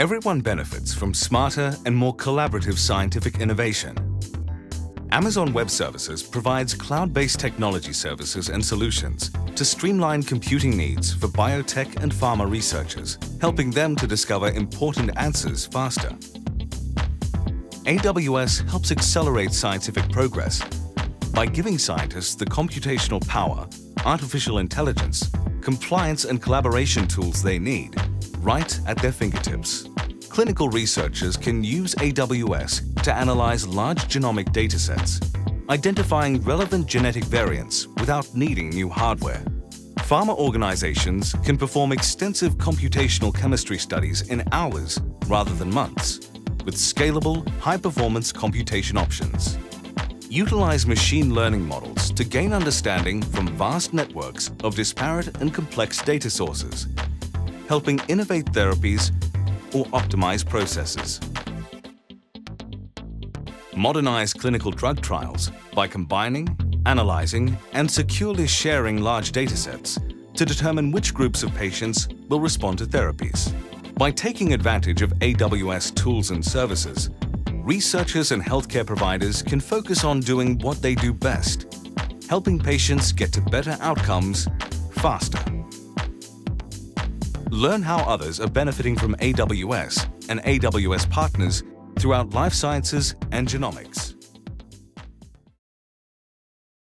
Everyone benefits from smarter and more collaborative scientific innovation. Amazon Web Services provides cloud-based technology services and solutions to streamline computing needs for biotech and pharma researchers, helping them to discover important answers faster. AWS helps accelerate scientific progress by giving scientists the computational power, artificial intelligence, compliance and collaboration tools they need right at their fingertips. Clinical researchers can use AWS to analyze large genomic datasets, identifying relevant genetic variants without needing new hardware. Pharma organizations can perform extensive computational chemistry studies in hours rather than months, with scalable, high-performance computation options. Utilize machine learning models to gain understanding from vast networks of disparate and complex data sources, helping innovate therapies or optimize processes. Modernize clinical drug trials by combining, analyzing, and securely sharing large datasets to determine which groups of patients will respond to therapies. By taking advantage of AWS tools and services, researchers and healthcare providers can focus on doing what they do best, helping patients get to better outcomes faster. Learn how others are benefiting from AWS and AWS partners throughout life sciences and genomics.